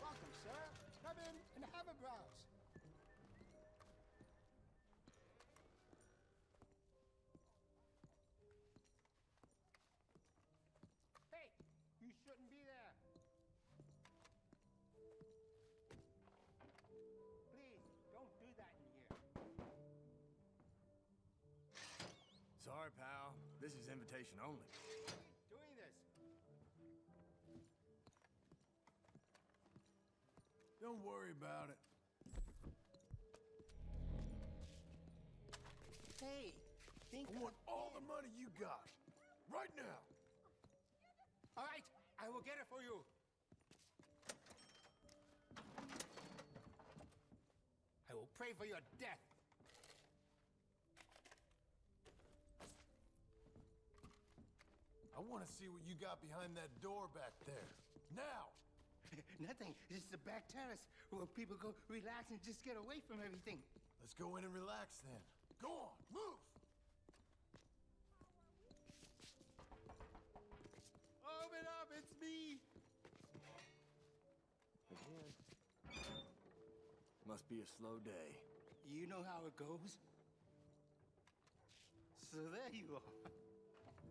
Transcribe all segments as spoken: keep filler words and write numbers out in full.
Welcome, sir. Come in and have a browse. Hey, you shouldn't be there. Please, don't do that in here. Sorry, pal. This is invitation only. Doing this. Don't worry about it. Hey, think I want all the money you got. Right now. All right, I will get it for you. I will pray for your death. I want to see what you got behind that door back there. Now! Nothing. This is the back terrace where people go relax and just get away from everything. Let's go in and relax then. Go on, move! Open up, it's me! Again. Must be a slow day. You know how it goes. So there you are.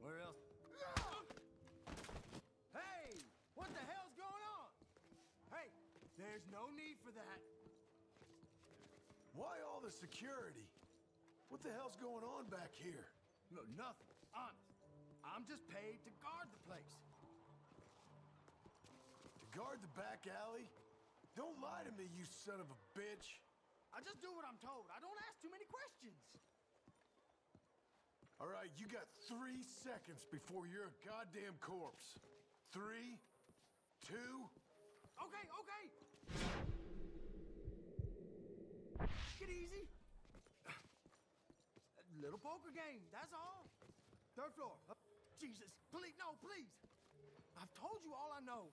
Where else? Hey! What the hell's going on? Hey, there's no need for that. Why all the security? What the hell's going on back here? No, nothing. Honest. I'm just paid to guard the place. To guard the back alley? Don't lie to me, you son of a bitch. I just do what I'm told. I don't ask too many questions. All right, you got three seconds before you're a goddamn corpse. Three, two... Okay, okay! Take it easy. A little poker game, that's all. Third floor. Uh, Jesus, please, no, please. I've told you all I know.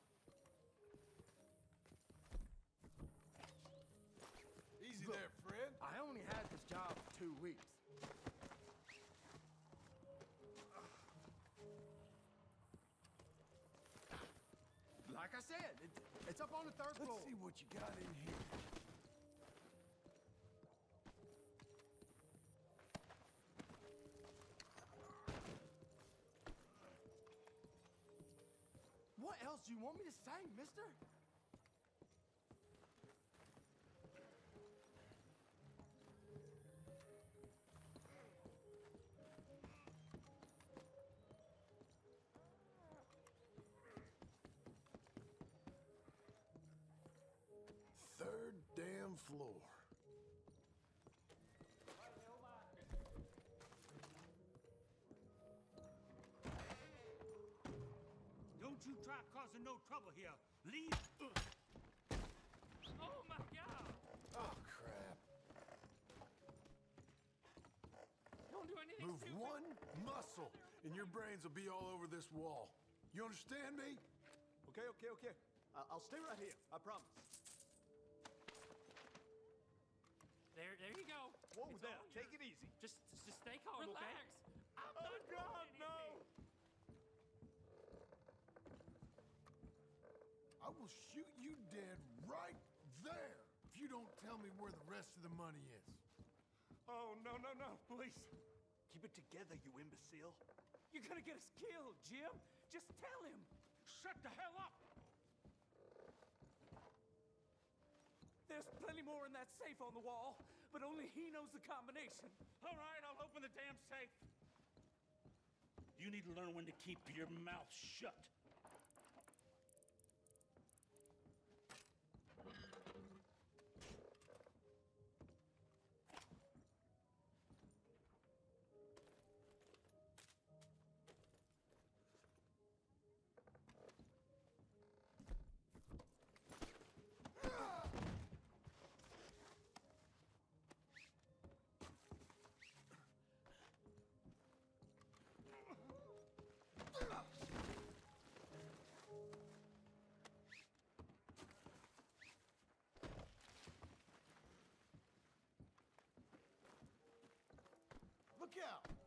Easy Look, there, friend. I only had this job for two weeks. Like I said, it, it's up on the third Let's floor. Let's see what you got in here. What else do you want me to say, mister? Third damn floor. Don't you try causing no trouble here. Leave. Ugh. Oh my God. Oh crap. Don't do anything. Move stupid. One muscle and your brains will be all over this wall. You understand me? Okay, okay, okay. Uh, I'll stay right here. I promise. There, there you go. Whoa, it's there. Take it easy. Just, just stay calm, Relax. okay? I'm oh, not God, no! I will shoot you dead right there if you don't tell me where the rest of the money is. Oh, no, no, no, please. Keep it together, you imbecile. You're gonna get us killed, Jim. Just tell him. Shut the hell up. There's plenty more in that safe on the wall, but only he knows the combination. All right, I'll open the damn safe. You need to learn when to keep your mouth shut. Look out!